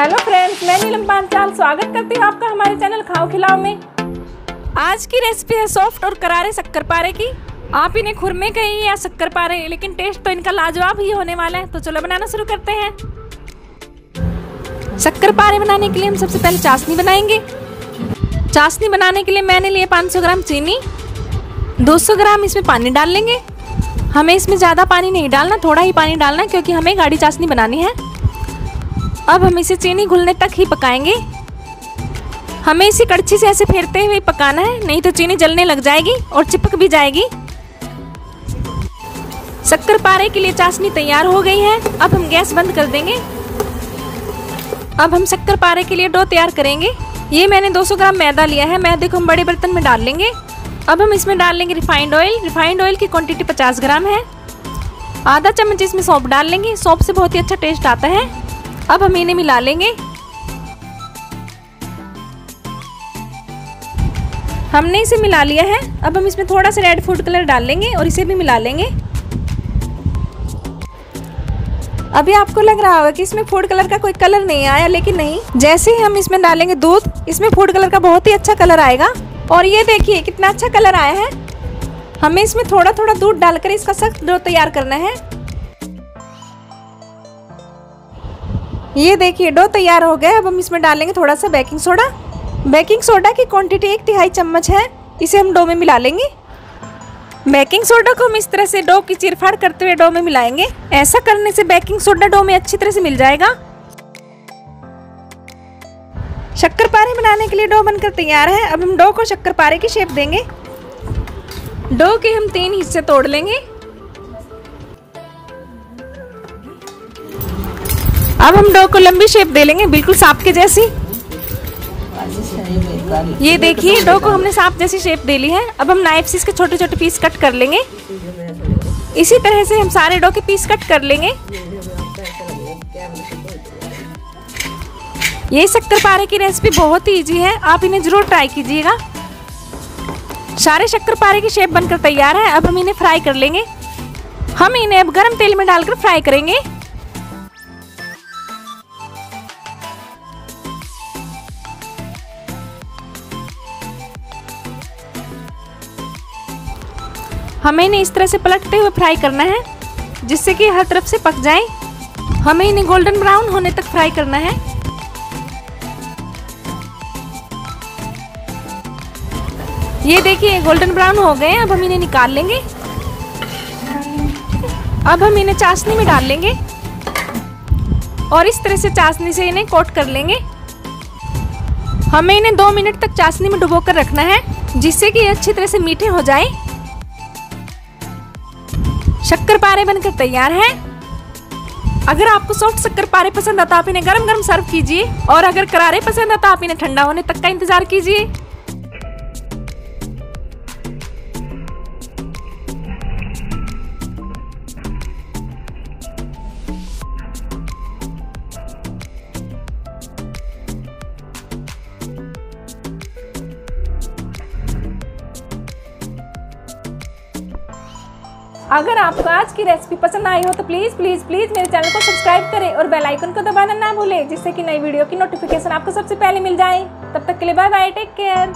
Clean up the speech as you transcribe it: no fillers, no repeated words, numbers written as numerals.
Hello friends, मैं नीलम पांचाल स्वागत करती हूँ आपका हमारे चैनल खाओ खिलाओ में। आज की रेसिपी है सॉफ्ट और करारे शक्कर पारे की। आप इन्हें खुरमे कहीं या शक्कर पारे, लेकिन टेस्ट तो इनका लाजवाब ही होने वाला है। तो चलो बनाना शुरू करते हैं। शक्कर पारे बनाने के लिए हम सबसे पहले चाशनी बनाएंगे। चाशनी बनाने के लिए मैंने लिए 500 ग्राम चीनी, 200 ग्राम इसमें पानी डाल लेंगे। हमें इसमें ज़्यादा पानी नहीं डालना, थोड़ा ही पानी डालना, क्योंकि हमें गाढ़ी चाशनी बनानी है। अब हम इसे चीनी घुलने तक ही पकाएंगे। हमें इसे कड़छी से ऐसे फेरते हुए पकाना है, नहीं तो चीनी जलने लग जाएगी और चिपक भी जाएगी। शक्कर पारे के लिए चाशनी तैयार हो गई है। अब हम गैस बंद कर देंगे। अब हम शक्कर पारे के लिए डो तैयार करेंगे। ये मैंने 200 ग्राम मैदा लिया है। मैदे को हम बड़े बर्तन में डाल लेंगे। अब हम इसमें डाल लेंगे रिफाइंड ऑयल। रिफाइंड ऑयल की क्वांटिटी 50 ग्राम है। आधा चम्मच इसमें सौंफ डाल लेंगे। सौंफ से बहुत ही अच्छा टेस्ट आता है। अब हम इन्हें मिला लेंगे। हमने इसे मिला लिया है। अब हम इसमें थोड़ा सा रेड फूड कलर डाल लेंगे और इसे भी मिला लेंगे। अभी आपको लग रहा होगा कि इसमें फूड कलर का कोई कलर नहीं आया, लेकिन नहीं, जैसे ही हम इसमें डालेंगे दूध, इसमें फूड कलर का बहुत ही अच्छा कलर आएगा। और ये देखिए कितना अच्छा कलर आया है। हमें इसमें थोड़ा थोड़ा दूध डालकर इसका सख्त डो तैयार करना है। ये देखिए डो तैयार हो गया। अब हम इसमें डालेंगे थोड़ा सा बेकिंग सोडा। बेकिंग सोडा की क्वांटिटी 1/3 चम्मच है। इसे हम डो में मिला लेंगे। बेकिंग सोडा को हम इस तरह से डो की चीरफाड़ करते हुए डो में मिलाएंगे। ऐसा करने से बेकिंग सोडा डो में अच्छी तरह से मिल जाएगा। शक्कर पारे बनाने के लिए डो बनकर तैयार है। अब हम डो को शक्कर पारे की शेप देंगे। डो के हम 3 हिस्से तोड़ लेंगे। अब हम डो को लंबी शेप दे लेंगे, बिल्कुल सांप के जैसी। ये देखिए डो को हमने सांप जैसी शेप दे ली है। अब हम नाइफ से इसके छोटे छोटे पीस कट कर लेंगे। इसी तरह से हम सारे डो के पीस कट कर लेंगे। ये शक्कर पारे की रेसिपी बहुत ही इजी है, आप इन्हें जरूर ट्राई कीजिएगा। सारे शक्कर पारे की शेप बनकर तैयार है। अब हम इन्हें फ्राई कर लेंगे। हम इन्हें अब गर्म तेल में डालकर फ्राई करेंगे। हमें इन्हें इस तरह से पलटते हुए फ्राई करना है, जिससे कि हर तरफ से पक जाए। हमें इन्हें गोल्डन ब्राउन होने तक फ्राई करना है। ये देखिए गोल्डन ब्राउन हो गए। अब हम इन्हें निकाल लेंगे। अब हम इन्हें चाशनी में डाल लेंगे और इस तरह से चाशनी से इन्हें कोट कर लेंगे। हमें इन्हें 2 मिनट तक चाशनी में डुबो कर रखना है, जिससे कि ये अच्छी तरह से मीठे हो जाए। शक्कर पारे बनकर तैयार हैं। अगर आपको सॉफ्ट शक्कर पारे पसंद आता है, आप इन्हें गरम गरम सर्व कीजिए। और अगर करारे पसंद आता है, आप इन्हें ठंडा होने तक का इंतजार कीजिए। अगर आपको आज की रेसिपी पसंद आई हो तो प्लीज़ प्लीज़ प्लीज़ मेरे चैनल को सब्सक्राइब करें और बेल आइकन को दबाना ना भूलें, जिससे कि नई वीडियो की नोटिफिकेशन आपको सबसे पहले मिल जाए। तब तक के लिए बाय बाय, टेक केयर।